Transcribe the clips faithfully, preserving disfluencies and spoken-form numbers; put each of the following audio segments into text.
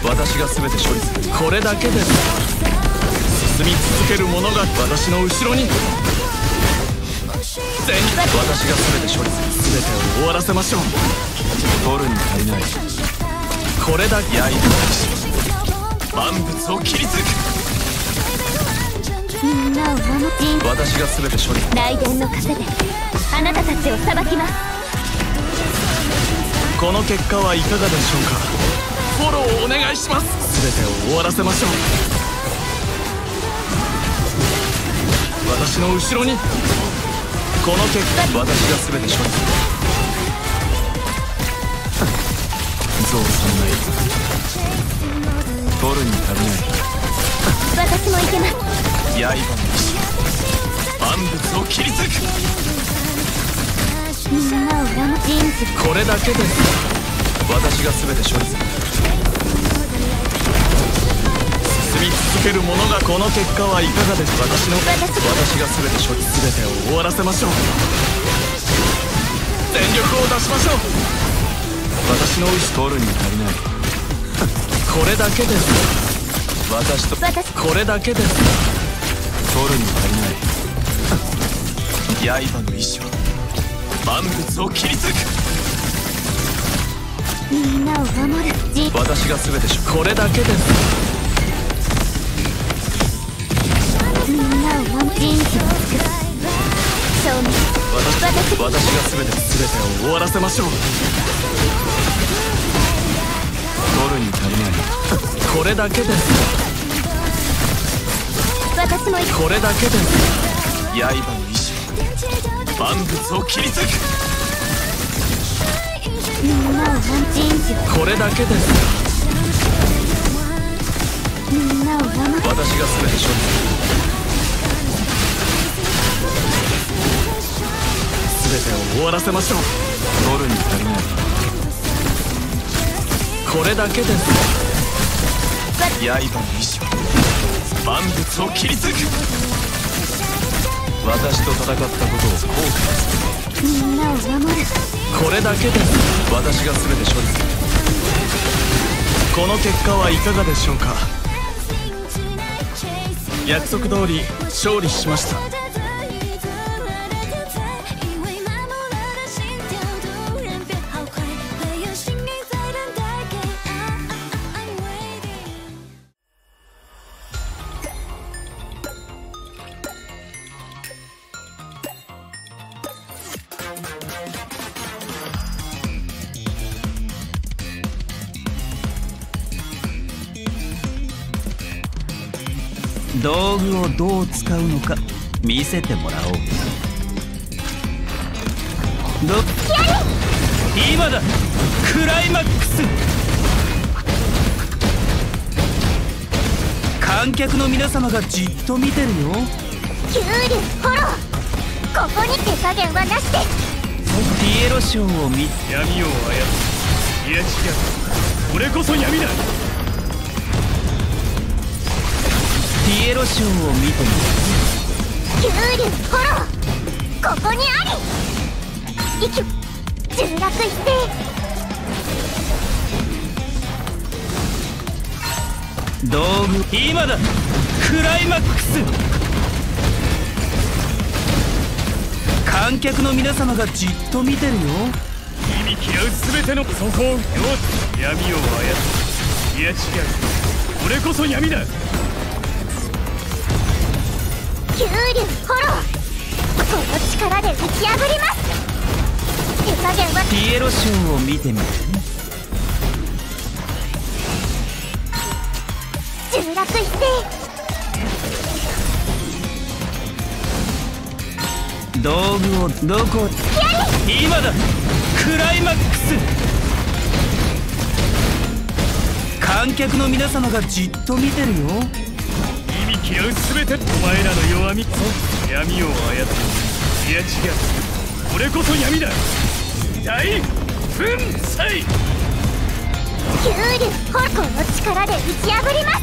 私が全て処理する。これだけでも進み続けるものが私の後ろに。全員私が全て処理する。全てを終わらせましょう。取るに足りない。これだけ。刃の万物を切り裂く。みんなを守って私が全て処理。雷電の風であなたたちを裁きます。この結果はいかがでしょうか。フォローをお願いします。全てを終わらせましょう。私の後ろに。この結果私が全て処理する。増産ない。取るに足りない。私もいけます。刃の石万物を切り裂く。みんなを恨む。これだけです。私が全て処理する。進み続けるものが。この結果はいかがですか。私の私が全て処理。全てを終わらせましょう。全力を出しましょう。私の意思取るに足りない。これだけです。私と私これだけです。取るに足りない。刃の意志は万物を切り裂く。みんなを守る。私が全てしょ。これだけです。みんなを守る。私が全て全てを終わらせましょう。取るに足りない。これだけです。私もこれだけです。刃の意志万物を切り裂く。これだけです。みんなを守る。私が全て処理する。全てを終わらせましょう。取るに足りない。これだけです。刃の意志は万物を切り裂く。私と戦ったことを後悔する。みんなを守る。これだけです。私が全て処理する。この結果はいかがでしょうか。約束通り勝利しました。道具をどう使うのか見せてもらおう。ど今だ。クライマックス。観客の皆様がじっと見てるよ。キュウリュフォロー。ここに手加減はなしです。ピエロショーを見闇を操る。いや違う、これこそ闇だ。ピエロショーを見てみる。キュウリュフォロー。ここにあり。いきゅ純楽一斉。道具今だ。クライマックス。観客の皆様がじっと見てるよ。意味嫌う全てのそこをよ。闇を操る。いや違う、これこそ闇だ。キュウリュフォロー。この力で打ち破ります。手加減は。ピエロショーを見てみる。重落一斉。道具をどこ今だ。クライマックス。観客の皆様がじっと見てるよ。嫌う全てお前らの弱み。闇を操る。いや違う、これこそ闇だ。大粉砕！キューリュ本校の力で打ち破ります。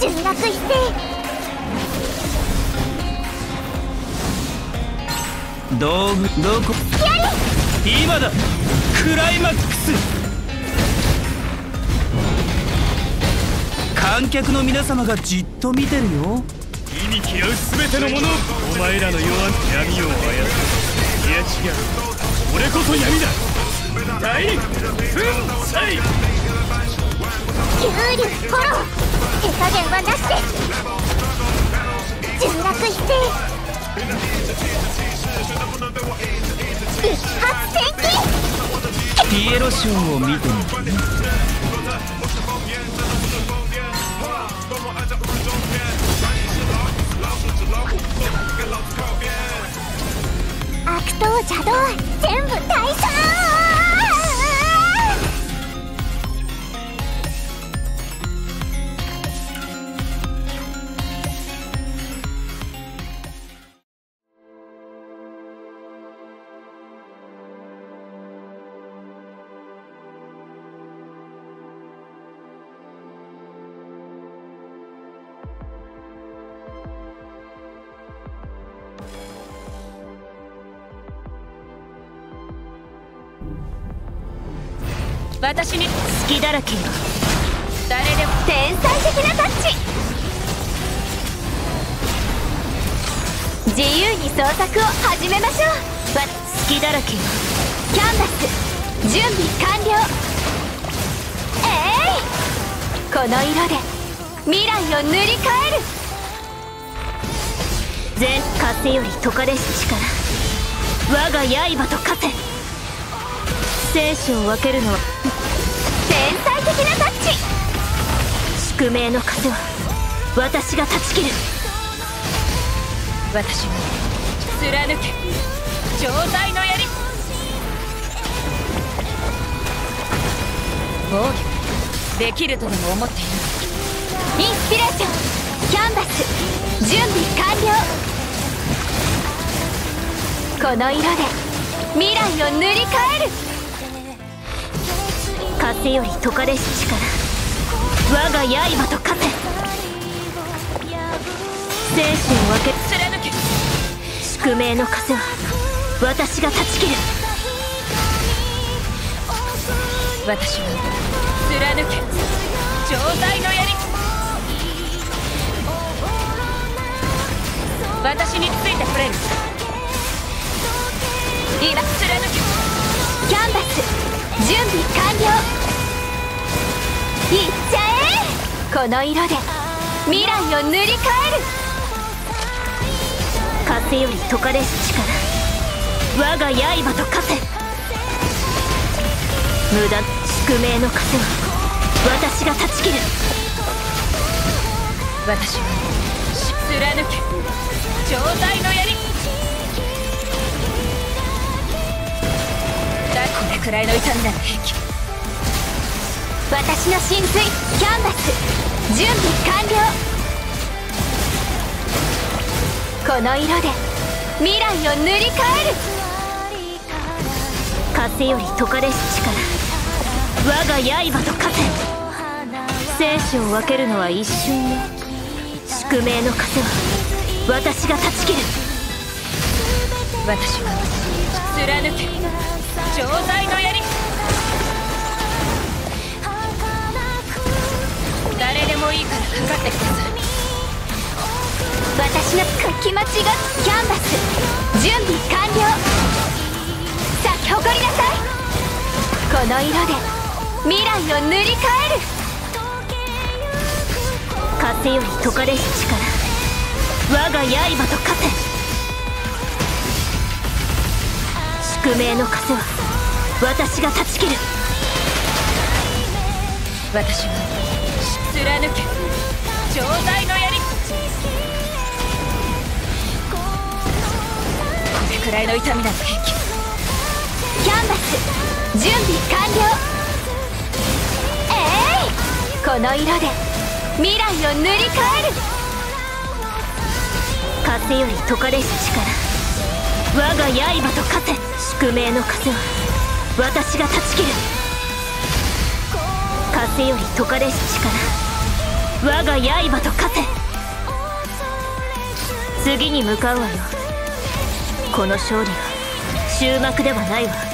純楽一斉道具どこやり今だクライマックス。観客の皆様がじっと見てるよ。意に嫌う全てのもの、お前らの弱闇を操る。いや違う、俺こそ闇だ。大粉砕幽霊フォロー、手加減はなしです。純楽一斉一発戦記。ピエロショーを見てみる、ね、悪党邪道全部退散。私に隙だらけよ。誰でも天才的なタッチ。自由に創作を始めましょう。隙だらけよ。キャンバス準備完了。えい、この色で未来を塗り替える。全風よりトカデス力、我が刃と化せ。生死を分けるのは天才的なタッチ。宿命の風は私が断ち切る。私は貫け常在の槍。防御できるとでも思っている。インスピレーションキャンバス準備完了。この色で未来を塗り替える。風よりトカデス力、我が刃と化せ。生死を分け貫け宿命の風は私が断ち切る。私は貫け常在の槍。私についてくれる。今貫けキャンバス準備完了。いっちゃえ。この色で未来を塗り替える。風より解かれし力、我が刃と化せ。無駄宿命の風は私が断ち切る。私は貫け常在の槍。これくらいの痛みなら平気。私の神髄キャンバス準備完了。この色で未来を塗り替える。風より解かれし力、我が刃と化せ。生死を分けるのは一瞬よ。宿命の風は私が断ち切る。私は貫け常在の槍。誰でもいいからかかってください。私の書き間違いキャンバス準備完了。咲き誇りなさい。この色で未来を塗り替える。風より解かれし力、我が刃と化せ。宿命の風は私が断ち切る。私は貫け常在の槍。これくらいの痛みなら平気。キャンバス準備完了。えい、この色で未来を塗り替える。風より解かれし力、我が刃と化せ。宿命の風は私が断ち切る。風より解かれし力、我が刃と化せ。次に向かうわよ。この勝利は終幕ではないわ。